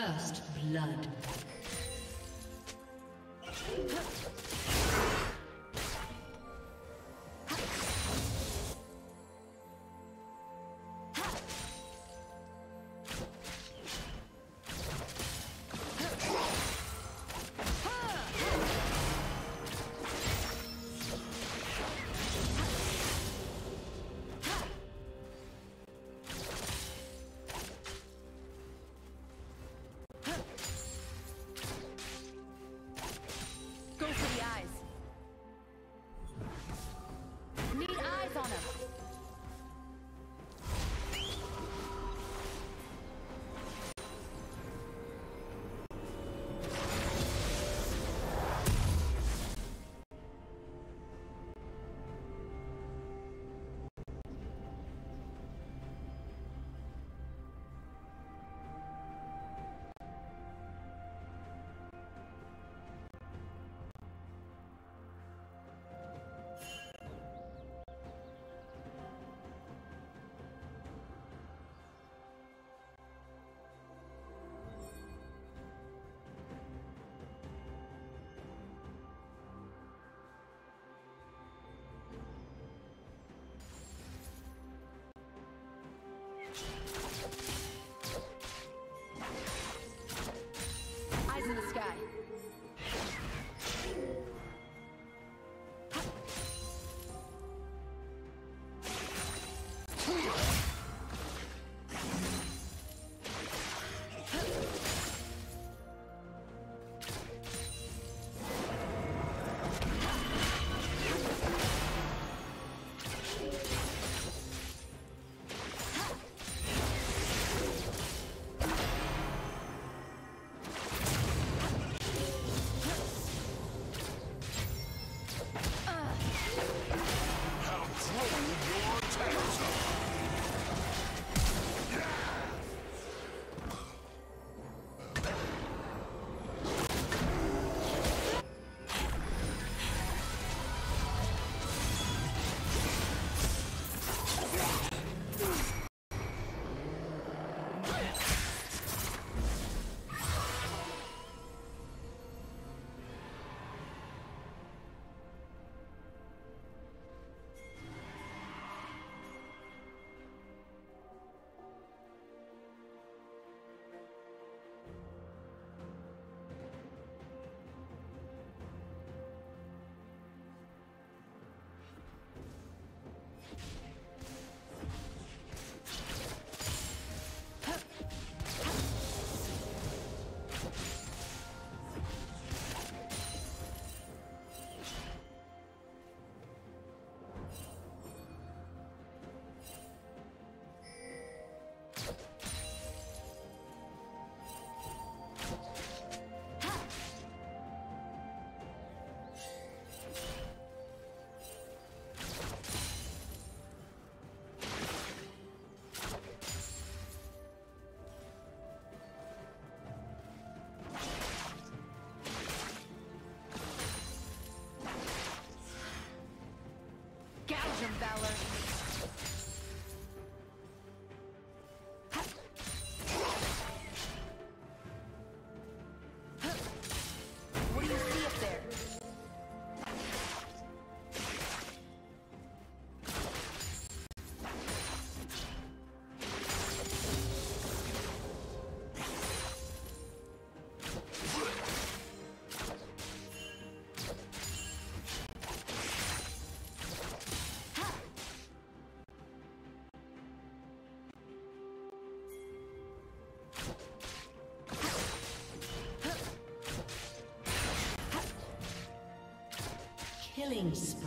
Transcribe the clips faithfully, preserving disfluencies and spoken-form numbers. First blood. Eyes in the sky. Gouge him, Valor. Killing spree.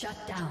Shut down.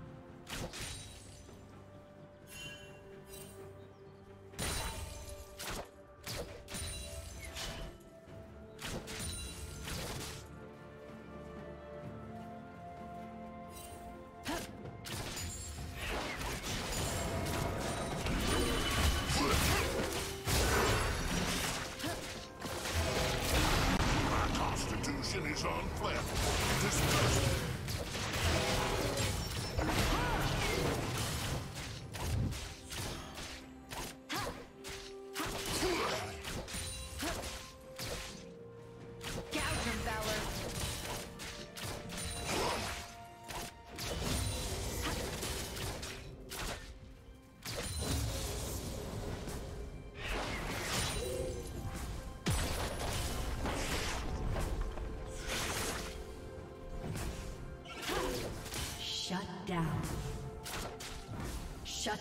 Down. Shut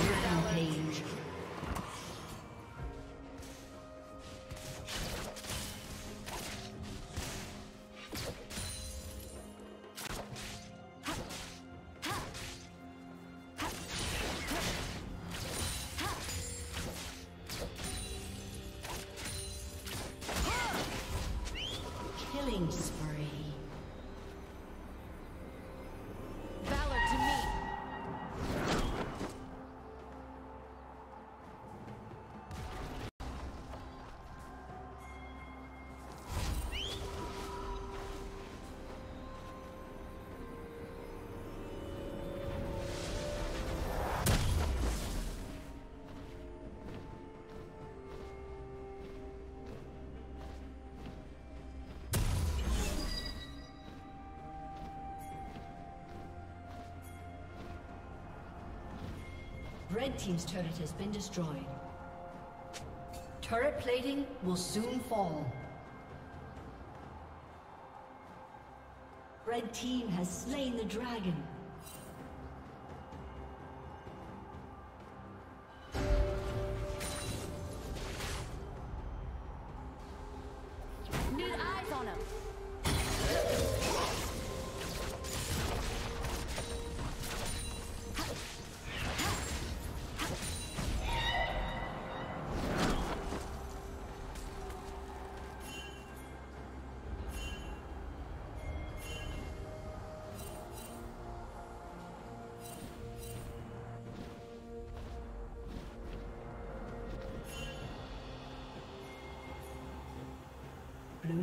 Rampage. Killing spree. Red Team's turret has been destroyed. Turret plating will soon fall. Red Team has slain the dragon. Blue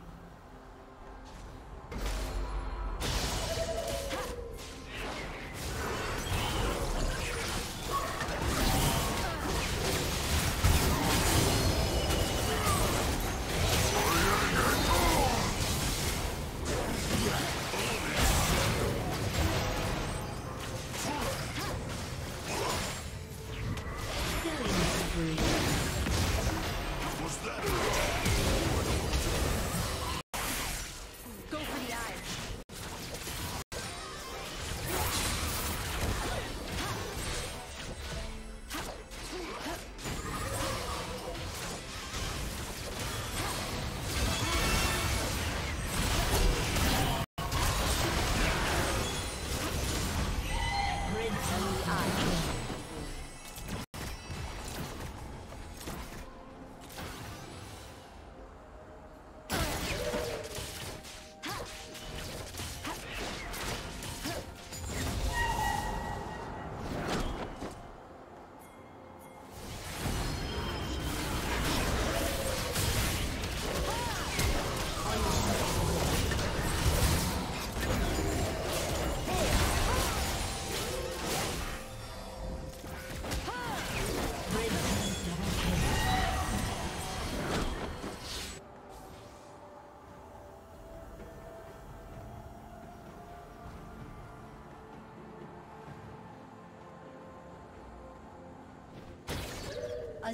A